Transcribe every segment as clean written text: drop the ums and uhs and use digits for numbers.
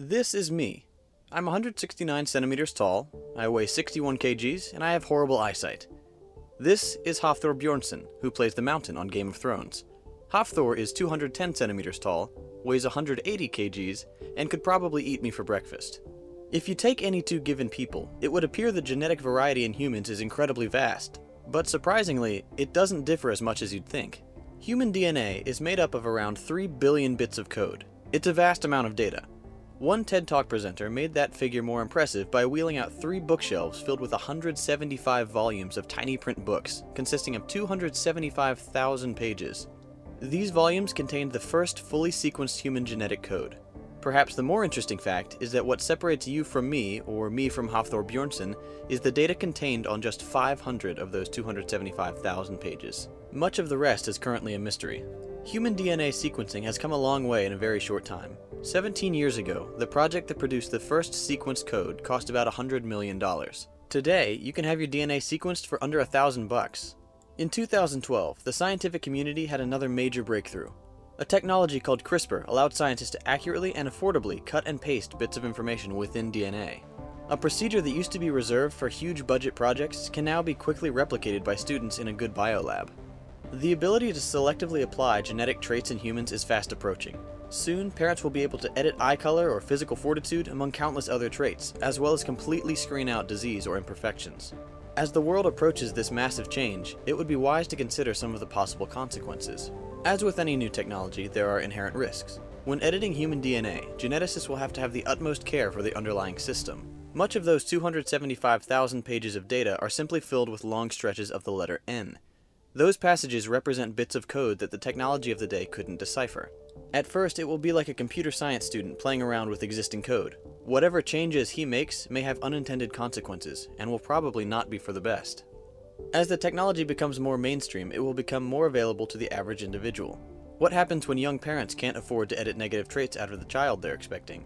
This is me. I'm 169 centimeters tall, I weigh 61 kgs, and I have horrible eyesight. This is Hafthor Bjornsson, who plays the Mountain on Game of Thrones. Hafthor is 210 centimeters tall, weighs 180 kgs, and could probably eat me for breakfast. If you take any two given people, it would appear the genetic variety in humans is incredibly vast, but surprisingly, it doesn't differ as much as you'd think. Human DNA is made up of around 3 billion bits of code. It's a vast amount of data. One TED Talk presenter made that figure more impressive by wheeling out 3 bookshelves filled with 175 volumes of tiny print books, consisting of 275,000 pages. These volumes contained the first fully sequenced human genetic code. Perhaps the more interesting fact is that what separates you from me, or me from Hafthor Bjornsson, is the data contained on just 500 of those 275,000 pages. Much of the rest is currently a mystery. Human DNA sequencing has come a long way in a very short time. 17 years ago, the project that produced the first sequenced code cost about $100 million. Today, you can have your DNA sequenced for under $1,000 bucks. In 2012, the scientific community had another major breakthrough. A technology called CRISPR allowed scientists to accurately and affordably cut and paste bits of information within DNA. A procedure that used to be reserved for huge budget projects can now be quickly replicated by students in a good biolab. The ability to selectively apply genetic traits in humans is fast approaching. Soon, parents will be able to edit eye color or physical fortitude among countless other traits, as well as completely screen out disease or imperfections. As the world approaches this massive change, it would be wise to consider some of the possible consequences. As with any new technology, there are inherent risks. When editing human DNA, geneticists will have to have the utmost care for the underlying system. Much of those 275,000 pages of data are simply filled with long stretches of the letter N. Those passages represent bits of code that the technology of the day couldn't decipher. At first, it will be like a computer science student playing around with existing code. Whatever changes he makes may have unintended consequences, and will probably not be for the best. As the technology becomes more mainstream, it will become more available to the average individual. What happens when young parents can't afford to edit negative traits out of the child they're expecting?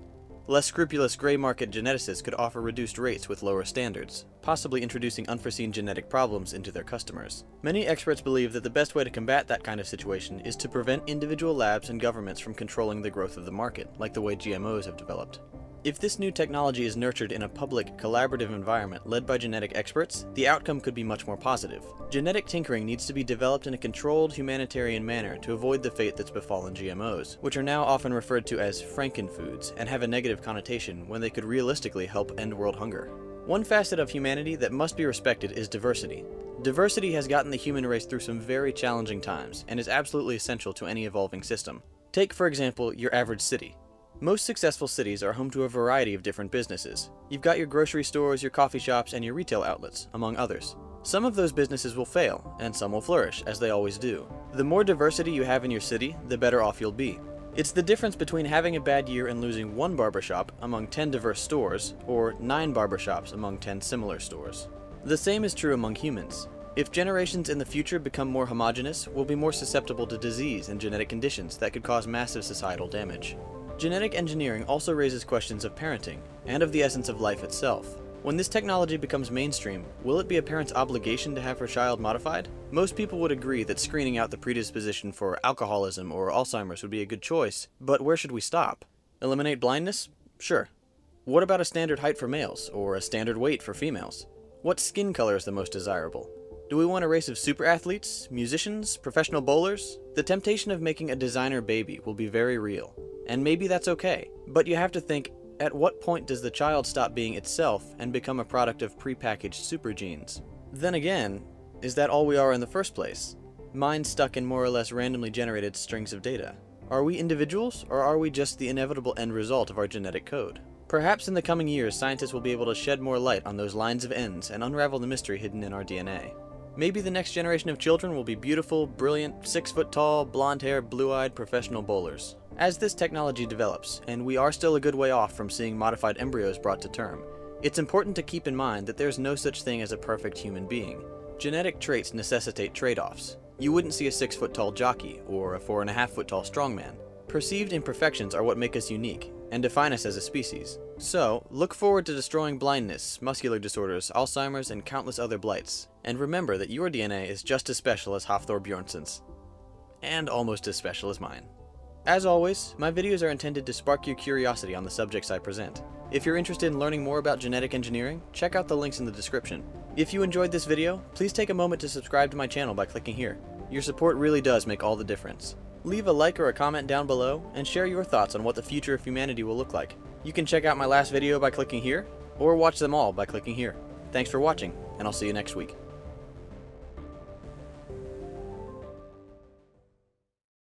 Less scrupulous gray market geneticists could offer reduced rates with lower standards, possibly introducing unforeseen genetic problems into their customers. Many experts believe that the best way to combat that kind of situation is to prevent individual labs and governments from controlling the growth of the market, like the way GMOs have developed. If this new technology is nurtured in a public, collaborative environment led by genetic experts, the outcome could be much more positive. Genetic tinkering needs to be developed in a controlled, humanitarian manner to avoid the fate that's befallen GMOs, which are now often referred to as Frankenfoods and have a negative connotation when they could realistically help end world hunger. One facet of humanity that must be respected is diversity. Diversity has gotten the human race through some very challenging times and is absolutely essential to any evolving system. Take, for example, your average city. Most successful cities are home to a variety of different businesses. You've got your grocery stores, your coffee shops, and your retail outlets, among others. Some of those businesses will fail, and some will flourish, as they always do. The more diversity you have in your city, the better off you'll be. It's the difference between having a bad year and losing one barbershop among 10 diverse stores, or 9 barbershops among 10 similar stores. The same is true among humans. If generations in the future become more homogeneous, we'll be more susceptible to disease and genetic conditions that could cause massive societal damage. Genetic engineering also raises questions of parenting, and of the essence of life itself. When this technology becomes mainstream, will it be a parent's obligation to have her child modified? Most people would agree that screening out the predisposition for alcoholism or Alzheimer's would be a good choice, but where should we stop? Eliminate blindness? Sure. What about a standard height for males, or a standard weight for females? What skin color is the most desirable? Do we want a race of super athletes, musicians, professional bowlers? The temptation of making a designer baby will be very real. And maybe that's okay, but you have to think, at what point does the child stop being itself and become a product of prepackaged super genes? Then again, is that all we are in the first place? Minds stuck in more or less randomly generated strings of data. Are we individuals, or are we just the inevitable end result of our genetic code? Perhaps in the coming years, scientists will be able to shed more light on those lines of ends and unravel the mystery hidden in our DNA. Maybe the next generation of children will be beautiful, brilliant, 6-foot-tall, blonde-haired, blue-eyed professional bowlers. As this technology develops, and we are still a good way off from seeing modified embryos brought to term, it's important to keep in mind that there's no such thing as a perfect human being. Genetic traits necessitate trade-offs. You wouldn't see a 6-foot-tall jockey, or a 4.5-foot-tall strongman. Perceived imperfections are what make us unique, and define us as a species. So, look forward to destroying blindness, muscular disorders, Alzheimer's, and countless other blights. And remember that your DNA is just as special as Hafthor Bjornsson's. And almost as special as mine. As always, my videos are intended to spark your curiosity on the subjects I present. If you're interested in learning more about genetic engineering, check out the links in the description. If you enjoyed this video, please take a moment to subscribe to my channel by clicking here. Your support really does make all the difference. Leave a like or a comment down below and share your thoughts on what the future of humanity will look like. You can check out my last video by clicking here, or watch them all by clicking here. Thanks for watching, and I'll see you next week.